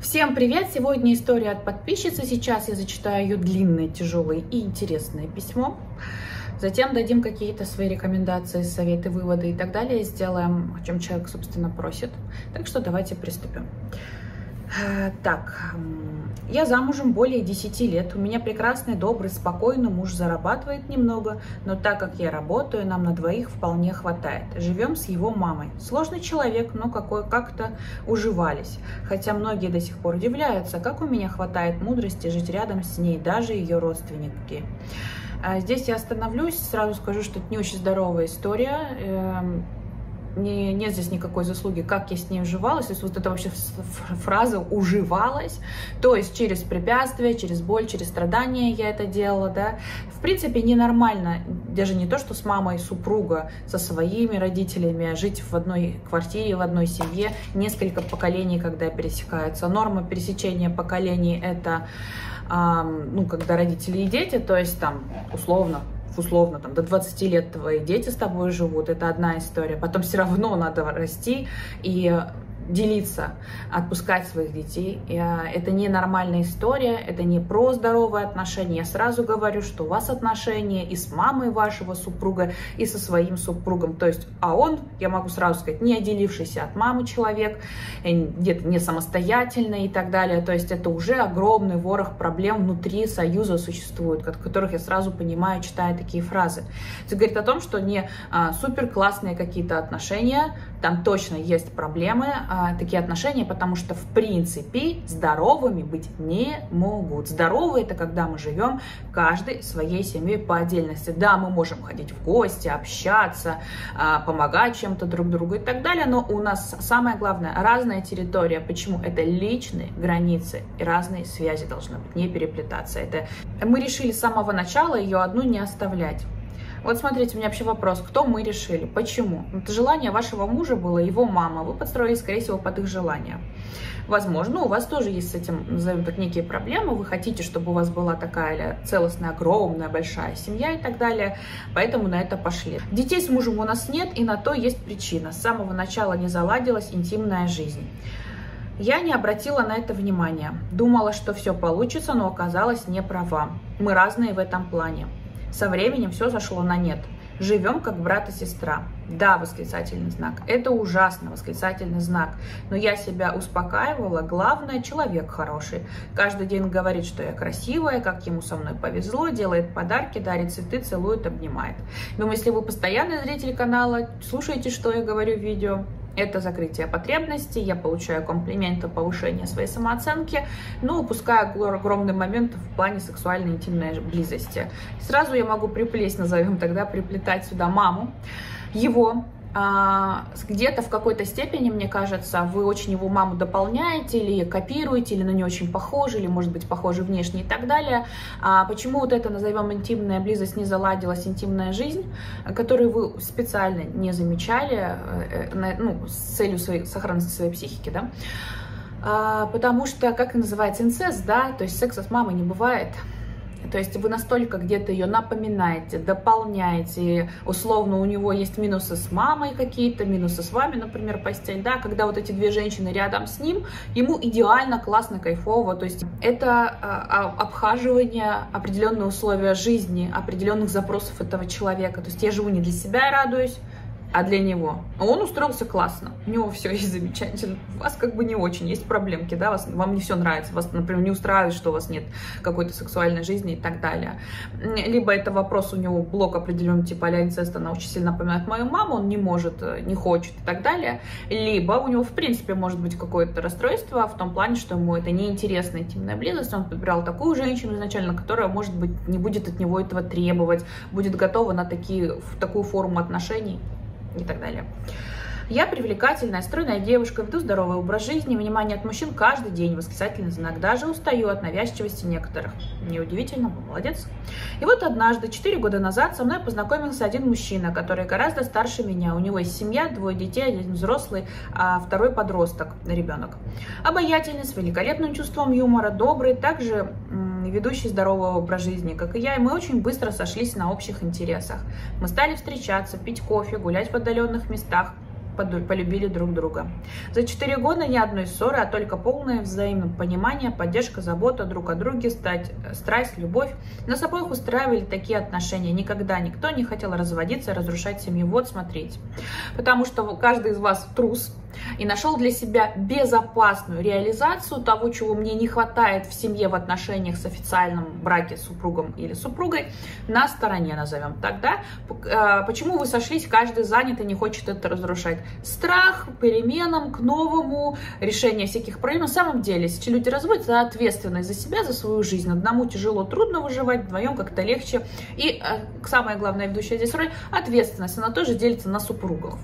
Всем привет! Сегодня история от подписчицы. Сейчас я зачитаю ее длинное, тяжелое и интересное письмо. Затем дадим какие-то свои рекомендации, советы, выводы и так далее. Сделаем, о чем человек, собственно, просит. Так что давайте приступим. Так, я замужем более 10 лет. У меня прекрасный, добрый, спокойный муж, зарабатывает немного, но так как я работаю, нам на двоих вполне хватает. Живем с его мамой. Сложный человек, но как-то уживались. Хотя многие до сих пор удивляются, как у меня хватает мудрости жить рядом с ней, даже ее родственники. Здесь я остановлюсь, сразу скажу, что это не очень здоровая история. Нет здесь никакой заслуги, как я с ней уживалась, то есть вот эта вообще фраза «уживалась», то есть через препятствия, через боль, через страдания я это делала, да. В принципе, ненормально, даже не то, что с мамой супруга, со своими родителями, жить в одной квартире, в одной семье, несколько поколений, когда пересекаются. Норма пересечения поколений – это, ну, когда родители и дети, то есть там условно, там, до 20 лет твои дети с тобой живут, это одна история. Потом все равно надо расти и делиться, отпускать своих детей. Это не нормальная история, это не про здоровые отношения. Я сразу говорю, что у вас отношения и с мамой вашего супруга, и со своим супругом. То есть, а он, я могу сразу сказать, не отделившийся от мамы человек, где-то не самостоятельный и так далее. То есть, это уже огромный ворох проблем внутри союза существует, от которых я сразу понимаю, читая такие фразы. Это говорит о том, что не супер классные какие-то отношения, там точно есть проблемы, такие отношения, потому что, в принципе, здоровыми быть не могут. Здоровые – это когда мы живем каждой своей семьей по отдельности. Да, мы можем ходить в гости, общаться, помогать чем-то друг другу и так далее, но у нас самое главное – разная территория. Почему? Это личные границы и разные связи должны быть, не переплетаться. Это мы решили с самого начала ее одну не оставлять. Вот смотрите, у меня вообще вопрос, кто мы решили, почему? Это желание вашего мужа было, его мама, вы подстроились, скорее всего, под их желание. Возможно, у вас тоже есть с этим, назовем так, некие проблемы, вы хотите, чтобы у вас была такая целостная, огромная, большая семья и так далее, поэтому на это пошли. Детей с мужем у нас нет, и на то есть причина. С самого начала не заладилась интимная жизнь. Я не обратила на это внимания, думала, что все получится, но оказалась не права. Мы разные в этом плане. Со временем все зашло на нет. Живем как брат и сестра. Да, восклицательный знак. Это ужасно, восклицательный знак. Но я себя успокаивала. Главное, человек хороший. Каждый день говорит, что я красивая, как ему со мной повезло, делает подарки, дарит цветы, целует, обнимает. Думаю, если вы постоянный зритель канала, слушаете, что я говорю в видео. Это закрытие потребностей, я получаю комплименты, повышение своей самооценки, но упускаю огромный момент в плане сексуальной интимной близости. Сразу я могу приплесть, назовем тогда, приплетать сюда маму, его. Где-то в какой-то степени, мне кажется, вы очень его маму дополняете или копируете, или на нее очень похожи, или, может быть, похожи внешне и так далее. Почему вот это, назовем, интимная близость не заладилась, интимная жизнь, которую вы специально не замечали, ну, с целью своей сохранности своей психики, да? Потому что, как и называется, инцест, да, то есть секса с мамой не бывает. То есть вы настолько где-то ее напоминаете, дополняете, условно у него есть минусы с мамой какие-то, минусы с вами, например, постель, да, когда вот эти две женщины рядом с ним, ему идеально, классно, кайфово, то есть это обхаживание, определенные условия жизни, определенных запросов этого человека, то есть я живу не для себя и радуюсь, а для него. Он устроился классно, у него все есть замечательно, у вас как бы не очень, есть проблемки, да, вам не все нравится, вас, например, не устраивает, что у вас нет какой-то сексуальной жизни и так далее. Либо это вопрос, у него блок определенный, типа а-ля инцест, она очень сильно напоминает мою маму, он не может, не хочет и так далее, либо у него, в принципе, может быть какое-то расстройство в том плане, что ему это неинтересна интимная близость, он подбирал такую женщину изначально, которая, может быть, не будет от него этого требовать, будет готова на такую форму отношений и так далее. Я привлекательная, стройная девушка, веду здоровый образ жизни, внимание от мужчин каждый день, восклицательный знак, даже устаю от навязчивости некоторых. Неудивительно, вы молодец. И вот однажды, 4 года назад, со мной познакомился один мужчина, который гораздо старше меня. У него есть семья, 2 детей, один взрослый, а второй подросток, ребенок. Обаятельный, с великолепным чувством юмора, добрый, также ведущий здорового образа жизни, как и я, и мы очень быстро сошлись на общих интересах. Мы стали встречаться, пить кофе, гулять в отдаленных местах. полюбили друг друга. За 4 года ни одной ссоры, а только полное взаимопонимание, поддержка, забота друг о друге, страсть, любовь. Нас обоих устраивали такие отношения. Никогда никто не хотел разводиться, разрушать семью. Вот, смотрите. Потому что каждый из вас трус и нашел для себя безопасную реализацию того, чего мне не хватает в семье, в отношениях с официальным браке с супругом или супругой, на стороне, назовем так, да? Почему вы сошлись, каждый занят и не хочет это разрушать? Страх к переменам, к новому, решение всяких проблем. На самом деле, если люди разводятся, за ответственность за себя, за свою жизнь. Одному тяжело, трудно выживать, вдвоем как-то легче. И самое главное, ведущая здесь роль, ответственность, она тоже делится на супругов.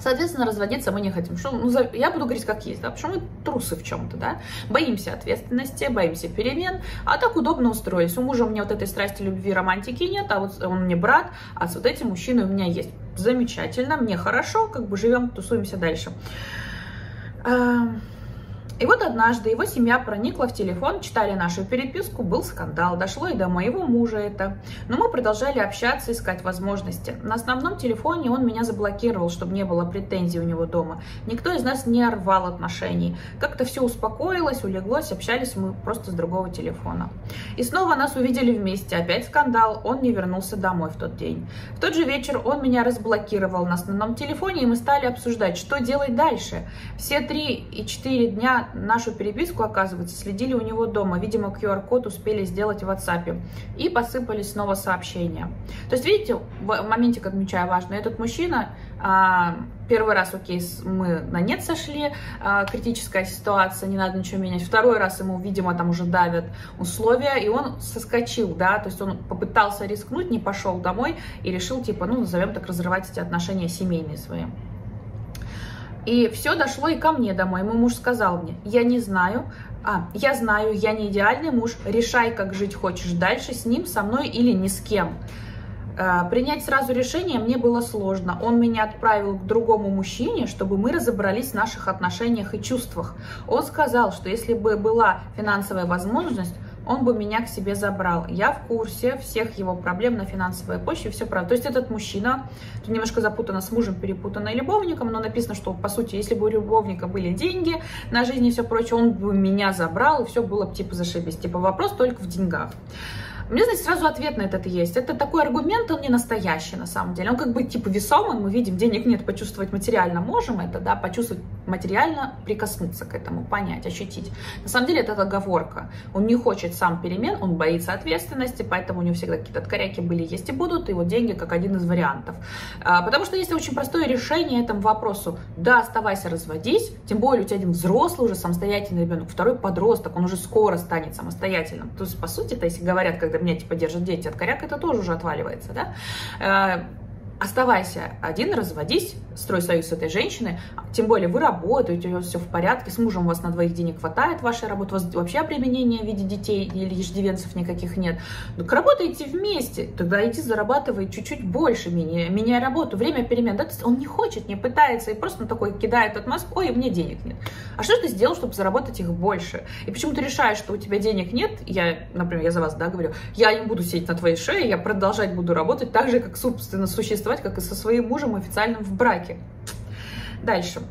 Соответственно, разводиться мы не хотим. Что, ну, я буду говорить как есть, да, потому что мы трусы в чем-то, да, боимся ответственности, боимся перемен, а так удобно устроились. У мужа у меня вот этой страсти, любви, романтики нет, а вот он мне брат, а с вот этим мужчиной у меня есть. Замечательно, мне хорошо, как бы живем, тусуемся дальше. И вот однажды его семья проникла в телефон, читали нашу переписку, был скандал, дошло и до моего мужа это. Но мы продолжали общаться, искать возможности. На основном телефоне он меня заблокировал, чтобы не было претензий у него дома. Никто из нас не рвал отношений. Как-то все успокоилось, улеглось, общались мы просто с другого телефона. И снова нас увидели вместе, опять скандал, он не вернулся домой в тот день. В тот же вечер он меня разблокировал на основном телефоне, и мы стали обсуждать, что делать дальше. Все 3 и 4 дня нашу переписку, оказывается, следили у него дома. Видимо, QR-код успели сделать в WhatsApp. И посыпались снова сообщения. То есть, видите, в моменте, как отмечаю, важно, этот мужчина... Первый раз, окей, мы на нет сошли, критическая ситуация, не надо ничего менять. Второй раз ему, видимо, там уже давят условия, и он соскочил, да, то есть он попытался рискнуть, не пошел домой и решил, типа, ну, назовем так, разрывать эти отношения семейные свои. И все дошло и ко мне домой. Мой муж сказал мне: я знаю, я не идеальный муж, решай, как жить хочешь дальше, с ним, со мной или ни с кем. Принять сразу решение мне было сложно. Он меня отправил к другому мужчине, чтобы мы разобрались в наших отношениях и чувствах. Он сказал, что если бы была финансовая возможность, он бы меня к себе забрал. Я в курсе всех его проблем на финансовой почве, все правда. То есть этот мужчина, немножко запутано с мужем, перепутано и любовником, но написано, что, по сути, если бы у любовника были деньги на жизнь и все прочее, он бы меня забрал, и все было бы типа зашибись. Типа вопрос только в деньгах. У меня, знаете, сразу ответ на это есть. Это такой аргумент, он не настоящий на самом деле. Он как бы типа весомый, мы видим, денег нет, почувствовать материально можем это, да, почувствовать материально, прикоснуться к этому, понять, ощутить. На самом деле это отговорка. Он не хочет сам перемен, он боится ответственности, поэтому у него всегда какие-то откоряки были, есть и будут, и вот деньги как один из вариантов. Потому что есть очень простое решение этому вопросу. Да, оставайся, разводись, тем более у тебя один взрослый уже самостоятельный ребенок, второй подросток, он уже скоро станет самостоятельным. То есть, по сути, то если говорят, когда меня типа держат дети от коряк, это тоже уже отваливается, да? Оставайся один, разводись, строй союз с этой женщиной, тем более вы работаете, у вас все в порядке, с мужем у вас на двоих денег хватает, вашей работы, у вас вообще обременения в виде детей или иждивенцев никаких нет. Так работаете вместе, тогда иди зарабатывай чуть-чуть больше, меняя работу, время перемен, да? То есть он не хочет, не пытается, и просто такой кидает отмазку: ой, мне денег нет. А что ты сделал, чтобы заработать их больше? И почему ты решаешь, что у тебя денег нет, например, я за вас, да, говорю, я не буду сидеть на твоей шее, я продолжать буду работать так же, как, собственно, существовать, как и со своим мужем официальным в браке. Дальше.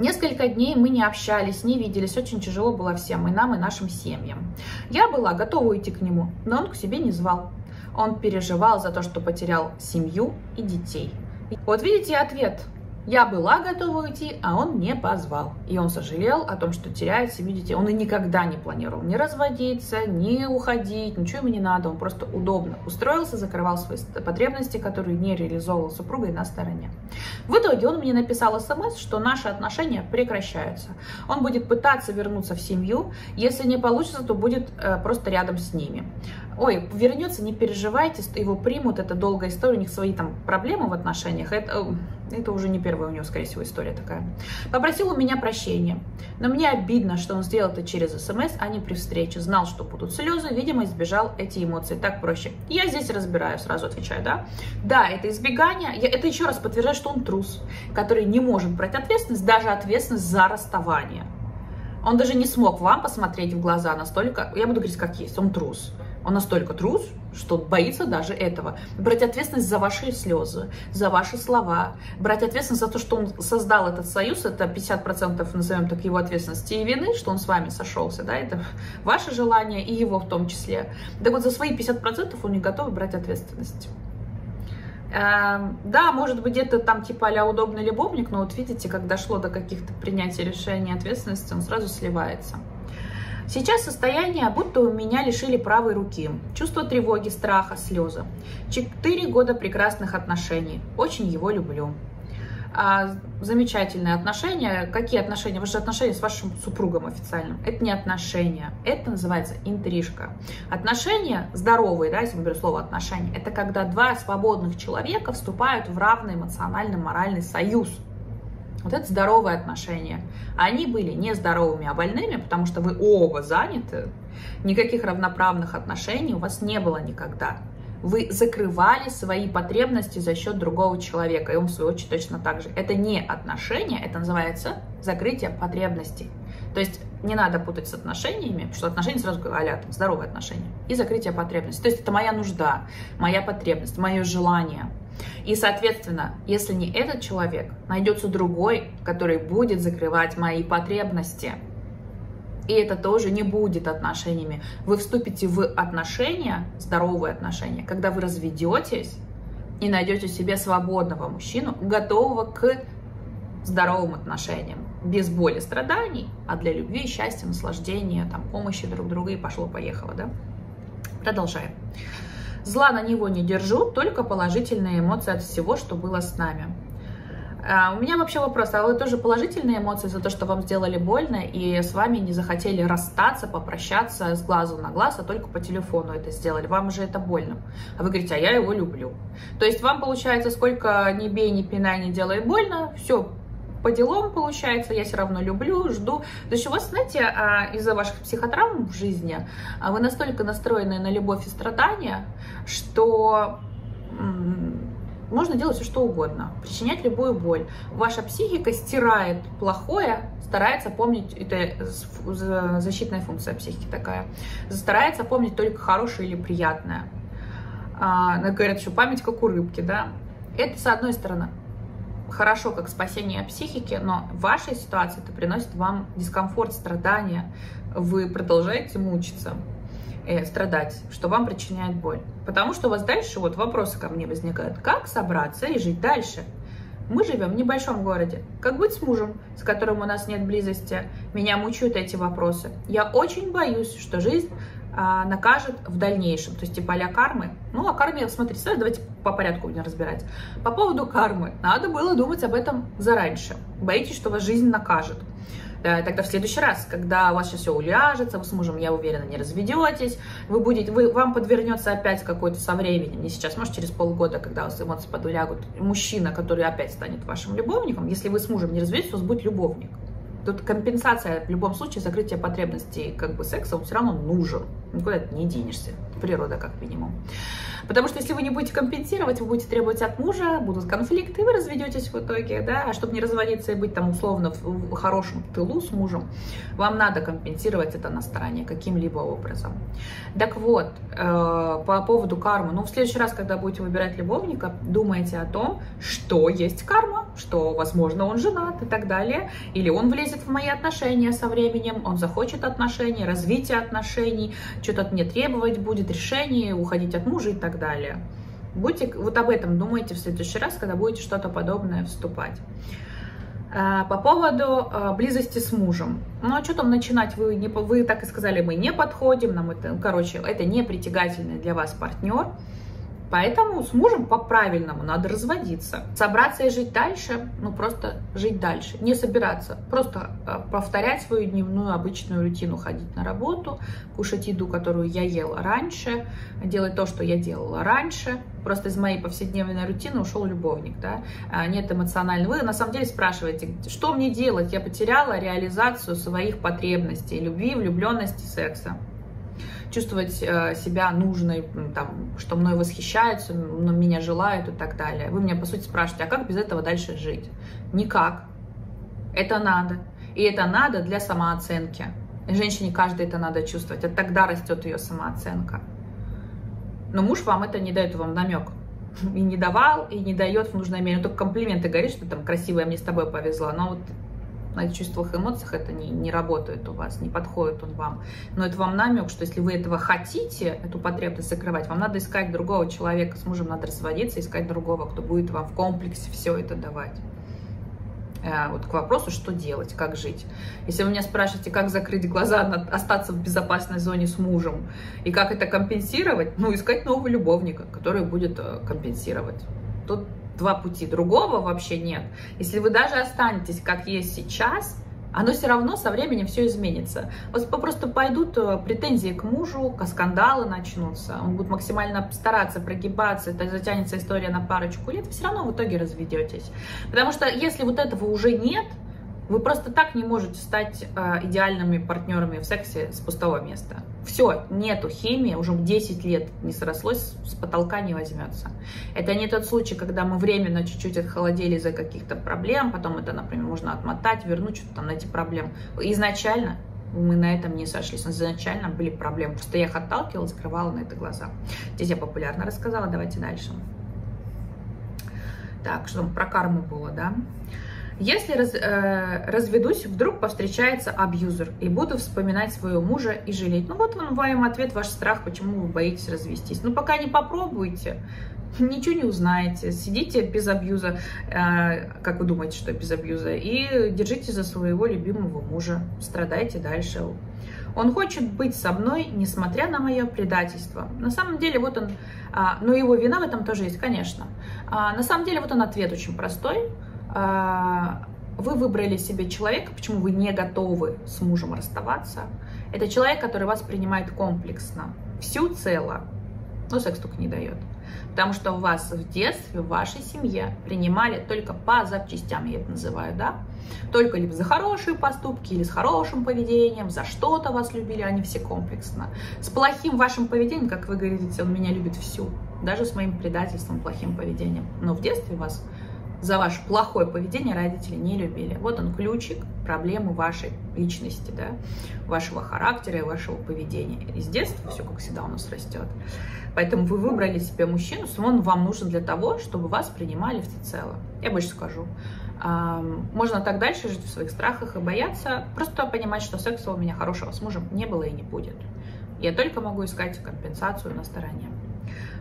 Несколько дней мы не общались, не виделись, очень тяжело было всем, и нам, и нашим семьям. Я была готова уйти к нему, но он к себе не звал. Он переживал за то, что потерял семью и детей. Вот видите ответ. Я была готова уйти, а он не позвал. И он сожалел о том, что теряет семью, детей. Он и никогда не планировал ни разводиться, ни уходить, ничего ему не надо. Он просто удобно устроился, закрывал свои потребности, которые не реализовывал супругой на стороне. В итоге он мне написал смс, что наши отношения прекращаются. Он будет пытаться вернуться в семью. Если не получится, то будет просто рядом с ними. Ой, вернется, не переживайте, его примут, это долгая история, у них свои там проблемы в отношениях, это уже не первая у него, скорее всего, история такая. Попросил у меня прощения, но мне обидно, что он сделал это через смс, а не при встрече, знал, что будут слезы, видимо, избежал эти эмоции, так проще. Я здесь разбираю, сразу отвечаю, да? Да, это избегание, это еще раз подтверждает, что он трус, который не может брать ответственность, даже ответственность за расставание. Он даже не смог вам посмотреть в глаза настолько, я буду говорить как есть, он трус. Он настолько трус, что боится даже этого. Брать ответственность за ваши слезы, за ваши слова, брать ответственность за то, что он создал этот союз, это 50%, назовем так, его ответственности и вины, что он с вами сошелся, да, это ваше желание и его в том числе. Так вот, за свои 50% он не готов брать ответственность. Да, может быть, где-то там типа а-ля удобный любовник, но вот видите, как дошло до каких-то принятий решений ответственности, он сразу сливается. Сейчас состояние, будто у меня лишили правой руки. Чувство тревоги, страха, слезы. 4 года прекрасных отношений. Очень его люблю. Замечательные отношения. Какие отношения? Ваши отношения с вашим супругом официальным. Это не отношения. Это называется интрижка. Отношения здоровые, да, если мы берем слово отношения, это когда 2 свободных человека вступают в равный эмоционально-моральный союз. Вот это здоровые отношения. Они были не здоровыми, а больными, потому что вы оба заняты. Никаких равноправных отношений у вас не было никогда. Вы закрывали свои потребности за счет другого человека, и он, в свою очередь, точно так же. Это не отношения, это называется закрытие потребностей. То есть не надо путать с отношениями, потому что отношения сразу говорят, а-ля, там, здоровые отношения, и закрытие потребностей. То есть это моя нужда, моя потребность, мое желание. И, соответственно, если не этот человек, найдется другой, который будет закрывать мои потребности. И это тоже не будет отношениями. Вы вступите в отношения, здоровые отношения, когда вы разведетесь и найдете себе свободного мужчину, готового к здоровым отношениям. Без боли, страданий, а для любви, счастья, наслаждения, там, помощи друг другу и пошло-поехало, да? Продолжаем. Зла на него не держу, только положительные эмоции от всего, что было с нами. У меня вообще вопрос, а вы тоже положительные эмоции за то, что вам сделали больно и с вами не захотели расстаться, попрощаться с глазу на глаз, а только по телефону это сделали? Вам же это больно. А вы говорите, а я его люблю. То есть вам получается, сколько ни бей, ни пинай, ни делай больно, все по делам получается, я все равно люблю, жду. То есть у вас, знаете, из-за ваших психотравм в жизни вы настолько настроены на любовь и страдания, что можно делать все, что угодно, причинять любую боль. Ваша психика стирает плохое, старается помнить, это защитная функция психики такая, старается помнить только хорошее или приятное. Говорят, что память как у рыбки, да? Это с одной стороны хорошо как спасение психики, но в вашей ситуации это приносит вам дискомфорт, страдания. Вы продолжаете мучиться, страдать, что вам причиняет боль. Потому что у вас дальше вот вопросы ко мне возникают. Как собраться и жить дальше? Мы живем в небольшом городе. Как быть с мужем, с которым у нас нет близости? Меня мучают эти вопросы. Я очень боюсь, что жизнь накажет в дальнейшем. То есть типа а-ля кармы. Ну, о карме, смотрите, давайте по порядку будем разбирать. По поводу кармы. Надо было думать об этом заранее. Боитесь, что вас жизнь накажет. Тогда в следующий раз, когда у вас сейчас все уляжется, вы с мужем, я уверена, не разведетесь, вам подвернется опять какой-то со временем, не сейчас, может, через полгода, когда у вас эмоции подулягут, мужчина, который опять станет вашим любовником. Если вы с мужем не разведетесь, у вас будет любовник. Тут компенсация в любом случае, закрытие потребностей как бы секса, он все равно нужен. Никуда ты не денешься. Природа, как минимум. Потому что если вы не будете компенсировать, вы будете требовать от мужа, будут конфликты, и вы разведетесь в итоге, да? А чтобы не разводиться и быть там условно в хорошем тылу с мужем, вам надо компенсировать это на стороне каким-либо образом. Так вот, по поводу кармы. Ну, в следующий раз, когда будете выбирать любовника, думайте о том, что есть карма, что, возможно, он женат и так далее, или он влезет в мои отношения со временем, он захочет отношений, развития отношений, что-то от меня требовать будет, решение, уходить от мужа и так далее. Будьте, вот об этом думайте в следующий раз, когда будете что-то подобное вступать. По поводу близости с мужем. Ну, а что там начинать? Вы так и сказали, мы не подходим, нам это, короче, это не притягательный для вас партнер. Поэтому с мужем по-правильному надо разводиться. Собраться и жить дальше, ну просто жить дальше. Не собираться, просто повторять свою дневную обычную рутину. Ходить на работу, кушать еду, которую я ела раньше, делать то, что я делала раньше. Просто из моей повседневной рутины ушел любовник, да? Нет эмоционального. Вы на самом деле спрашиваете, что мне делать? Я потеряла реализацию своих потребностей, любви, влюбленности, секса. Чувствовать себя нужной, там, что мной восхищаются, меня желают и так далее. Вы меня, по сути, спрашиваете, а как без этого дальше жить? Никак. Это надо. И это надо для самооценки. Женщине каждой это надо чувствовать. А тогда растет ее самооценка. но муж вам это не дает, вам намек. И не давал, и не дает в нужной мере. Он только комплименты говорит, что там красивая, мне с тобой повезло. Но вот на чувствах и эмоциях это не работает у вас, не подходит он вам. Но это вам намек, что если вы этого хотите, эту потребность закрывать, вам надо искать другого человека, с мужем надо разводиться, искать другого, кто будет вам в комплексе все это давать. Вот к вопросу, что делать, как жить. Если вы меня спрашиваете, как закрыть глаза, остаться в безопасной зоне с мужем и как это компенсировать, ну, искать нового любовника, который будет компенсировать. Тут два пути, другого вообще нет. Если вы даже останетесь, как есть сейчас, оно все равно со временем все изменится. Вот просто пойдут претензии к мужу, скандалы начнутся, он будет максимально стараться прогибаться, это затянется история на парочку лет, вы все равно в итоге разведетесь. Потому что если вот этого уже нет, вы просто так не можете стать идеальными партнерами в сексе с пустого места. Все, нету химии, уже 10 лет не срослось, с потолка не возьмется. Это не тот случай, когда мы временно чуть-чуть отхолодели из-за каких-то проблем, потом это, например, можно отмотать, вернуть, что-то там найти проблем. Изначально мы на этом не сошлись, изначально были проблемы, просто я их отталкивала, закрывала на это глаза. Здесь я популярно рассказала, давайте дальше. Так, что там про карму было, да? Если разведусь, вдруг повстречается абьюзер и буду вспоминать своего мужа и жалеть. Ну вот он вам ответ, ваш страх, почему вы боитесь развестись. Ну пока не попробуете, ничего не узнаете. Сидите без абьюза, как вы думаете, что без абьюза, и держите за своего любимого мужа, страдайте дальше. Он хочет быть со мной, несмотря на мое предательство. На самом деле, вот он, но его вина в этом тоже есть, конечно. На самом деле, вот он ответ очень простой. Вы выбрали себе человека, почему вы не готовы с мужем расставаться. Это человек, который вас принимает комплексно, всю цело, но секс только не дает. Потому что у вас в детстве, в вашей семье принимали только по запчастям, я это называю, да? Только либо за хорошие поступки, или с хорошим поведением, за что-то вас любили, они все комплексно. С плохим вашим поведением, как вы говорите, он меня любит всю, даже с моим предательством, плохим поведением. Но в детстве вас за ваше плохое поведение родители не любили. Вот он ключик проблемы вашей личности, да, вашего характера и вашего поведения. Из детства все, как всегда, у нас растет. Поэтому вы выбрали себе мужчину, он вам нужен для того, чтобы вас принимали всецело. Я больше скажу. Можно так дальше жить в своих страхах и бояться, просто понимать, что секса у меня хорошего с мужем не было и не будет. Я только могу искать компенсацию на стороне.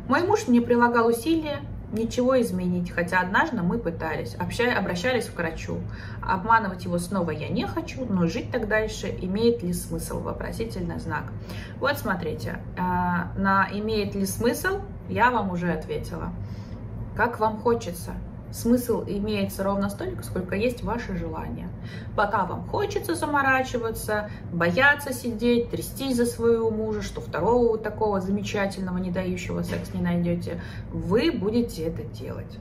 Мой муж не прилагал усилия ничего изменить, хотя однажды мы пытались, обращались к врачу. Обманывать его снова я не хочу, но жить так дальше имеет ли смысл? Вопросительный знак. Вот смотрите, на имеет ли смысл я вам уже ответила. Как вам хочется. Смысл имеется ровно столько, сколько есть ваше желание. Пока вам хочется заморачиваться, бояться сидеть, трястись за своего мужа, что второго такого замечательного, не дающего секс не найдете, вы будете это делать.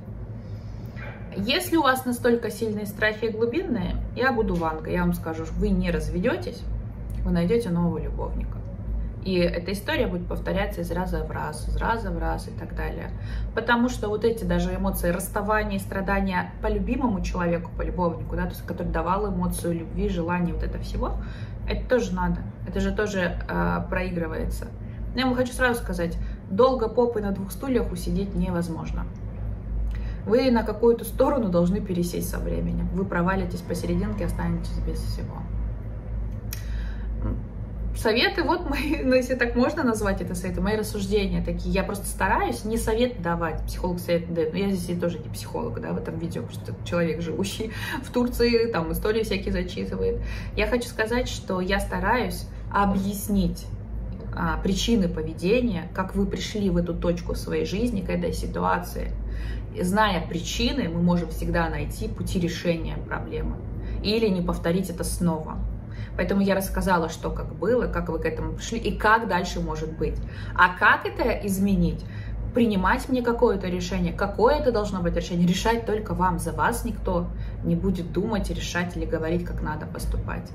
Если у вас настолько сильные страхи и глубинные, я буду Ванга, я вам скажу, вы не разведетесь, вы найдете нового любовника. И эта история будет повторяться из раза в раз и так далее. Потому что вот эти даже эмоции расставания и страдания по любимому человеку, по любовнику, да, то есть, который давал эмоцию любви, желания, вот это всего, это тоже надо, это же тоже проигрывается. Но я вам хочу сразу сказать, долго попой на двух стульях усидеть невозможно. Вы на какую-то сторону должны пересесть со временем. Вы провалитесь посерединке, останетесь без всего. Советы, вот мои, ну, если так можно назвать это советы, мои рассуждения такие. Я просто стараюсь не совет давать, психолог совет дает, но я здесь тоже не психолог, да, в этом видео, просто человек, живущий в Турции, там истории всякие зачитывает. Я хочу сказать, что я стараюсь объяснить причины поведения, как вы пришли в эту точку в своей жизни, к этой ситуации. Зная причины, мы можем всегда найти пути решения проблемы или не повторить это снова. Поэтому я рассказала, что как было, как вы к этому пришли и как дальше может быть. А как это изменить? Принимать мне какое-то решение, какое это должно быть решение, решать только вам, за вас никто не будет думать, решать или говорить, как надо поступать.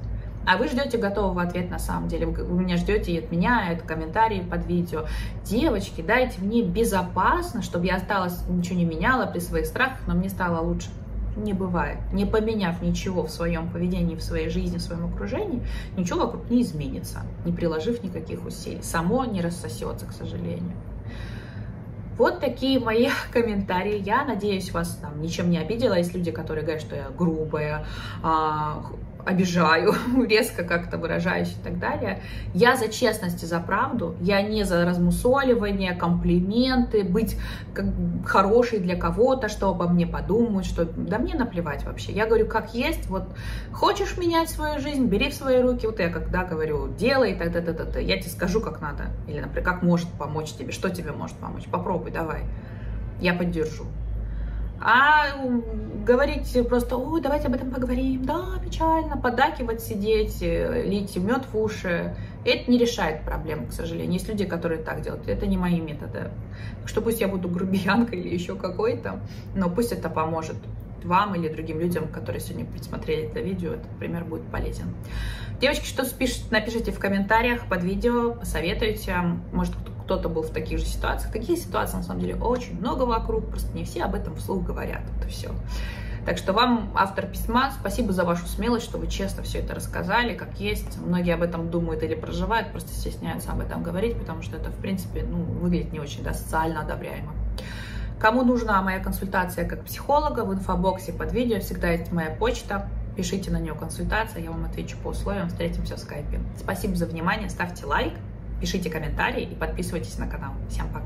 А вы ждете готового ответа на самом деле. Вы меня ждете и от меня, и от комментариев под видео. Девочки, дайте мне безопасно, чтобы я осталась, ничего не меняла при своих страхах, но мне стало лучше. Не бывает. Не поменяв ничего в своем поведении, в своей жизни, в своем окружении, ничего вокруг не изменится, не приложив никаких усилий. Само не рассосется, к сожалению. Вот такие мои комментарии. Я надеюсь, вас там ничем не обидела. Есть люди, которые говорят, что я грубая, обижаю, резко как-то выражаюсь и так далее. Я за честность и за правду, я не за размусоливание, комплименты, быть хорошей для кого-то, что обо мне подумают, что... Да мне наплевать вообще. Я говорю, как есть, вот хочешь менять свою жизнь, бери в свои руки. Вот я когда говорю, делай, так, я тебе скажу, как надо. Или, например, как может помочь тебе, что тебе может помочь. Попробуй, давай, я поддержу. А говорить просто, ой, давайте об этом поговорим, да, печально, поддакивать, сидеть, лить мед в уши, это не решает проблем, к сожалению. Есть люди, которые так делают, это не мои методы. Так что пусть я буду грубиянкой или еще какой-то, но пусть это поможет вам или другим людям, которые сегодня присмотрели это видео, этот пример будет полезен. Девочки, что пишут, напишите в комментариях под видео, посоветуйте, может кто-то был в таких же ситуациях. Такие ситуации, на самом деле, очень много вокруг, просто не все об этом вслух говорят, вот и все. Так что вам, автор письма, спасибо за вашу смелость, что вы честно все это рассказали, как есть. Многие об этом думают или проживают, просто стесняются об этом говорить, потому что это, в принципе, ну, выглядит не очень, да, социально одобряемо. Кому нужна моя консультация как психолога, в инфобоксе под видео всегда есть моя почта. Пишите на нее консультация, я вам отвечу по условиям, встретимся в скайпе. Спасибо за внимание, ставьте лайк, пишите комментарии и подписывайтесь на канал. Всем пока!